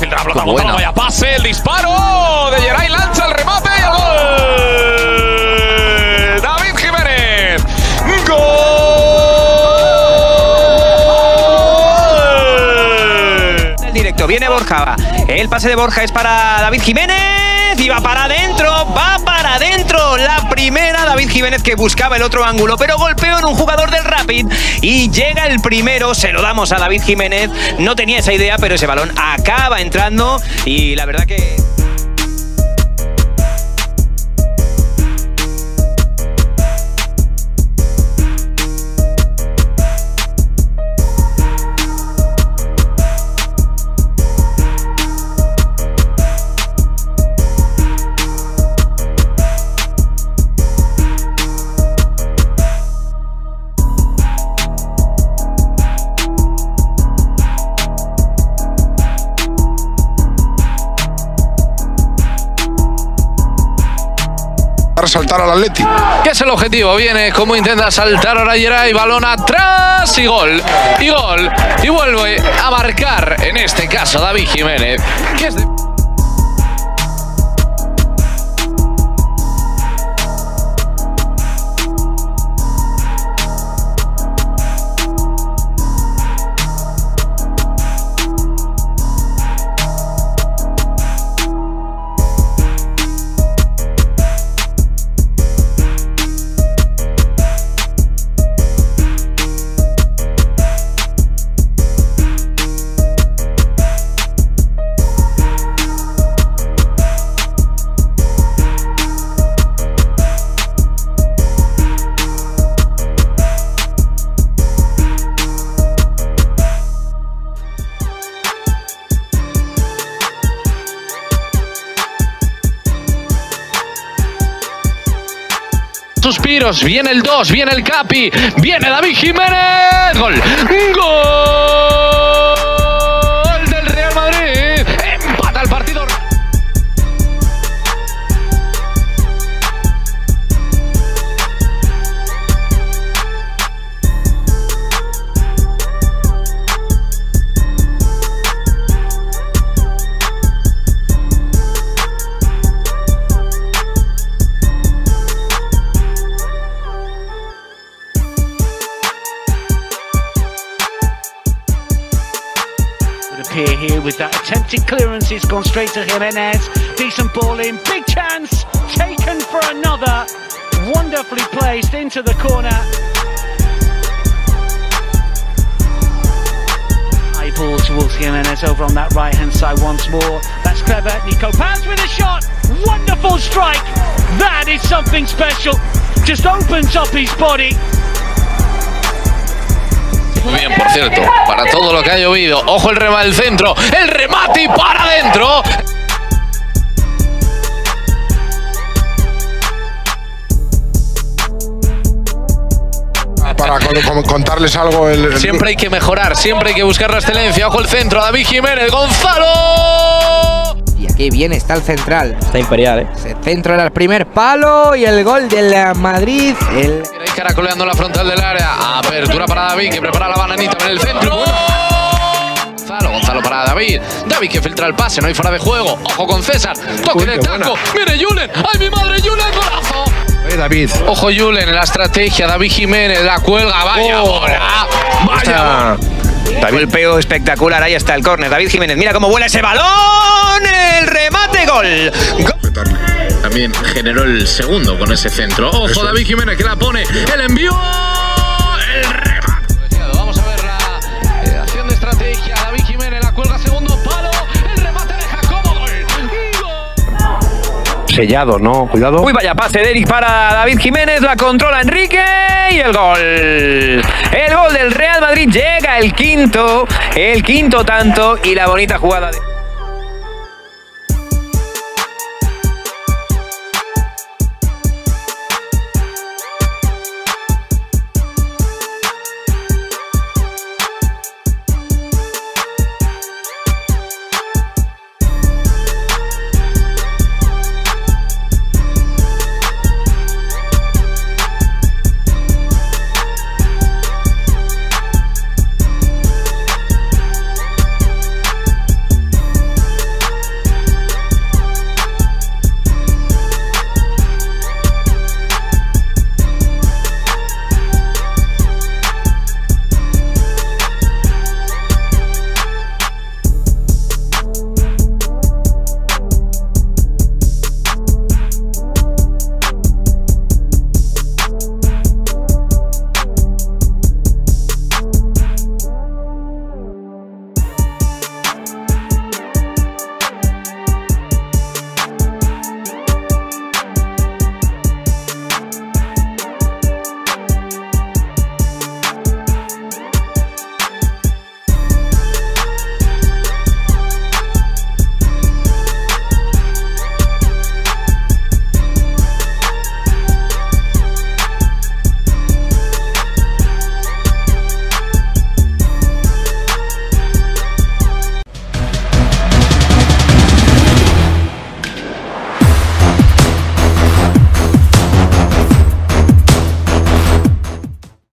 filtra la pelota, Gonzalo, vaya pase, el disparo de Yeray Lancha, el remate y el gol. David Jiménez, gol. El directo, viene Borja, va. El pase de Borja es para David Jiménez y va para adentro, la primera. David Jiménez que buscaba el otro ángulo, pero golpeó en un jugador del Rapid y llega el primero. Se lo damos a David Jiménez, no tenía esa idea, pero ese balón acaba entrando y la verdad que... Saltar al Atlético, que es el objetivo. Viene como intenta saltar ahora Yeray, balón atrás y gol, y gol, y vuelve a marcar en este caso David Jiménez, que es de... Suspiros, viene el 2, viene el Capi, viene David Jiménez, gol, gol del Real Madrid, empata el partido. Appear here with that attempted clearance, it's gone straight to Jimenez. Decent ball in, big chance, taken for another, wonderfully placed into the corner. High ball towards Jimenez over on that right hand side once more. That's clever. Nico Paz with a shot, wonderful strike. That is something special, just opens up his body. Muy bien, por cierto, para todo lo que ha llovido. Ojo el remate al centro, el remate y para adentro. Para contarles algo... Siempre hay que mejorar, siempre hay que buscar la excelencia. Ojo el centro, David Jiménez, Gonzalo. Y aquí bien está el central. Está imperial, ¿eh? Se centra en el primer palo y el gol del Madrid. El... caracoleando la frontal del área, apertura para David, que prepara la bananita en el centro. Gonzalo para David, David que filtra el pase, no hay fuera de juego, ojo con César, toque de taco, mire Julen, ay mi madre, Julen, golazo. David, ojo Julen en la estrategia, David Jiménez la cuelga, vaya bola, vaya bola. Golpeo espectacular, ahí está el córner, David Jiménez, mira cómo vuela ese balón, el remate, gol. También generó el segundo con ese centro. Ojo, eso. David Jiménez que la pone. El envío. El remate. Vamos a ver la acción de estrategia. David Jiménez la cuelga, segundo palo. El remate de Jacobo. Gol. Sellado, ¿no? Cuidado. Uy, vaya pase de Eric para David Jiménez. La controla Enrique. Y el gol. El gol del Real Madrid. Llega el quinto. El quinto tanto. Y la bonita jugada de...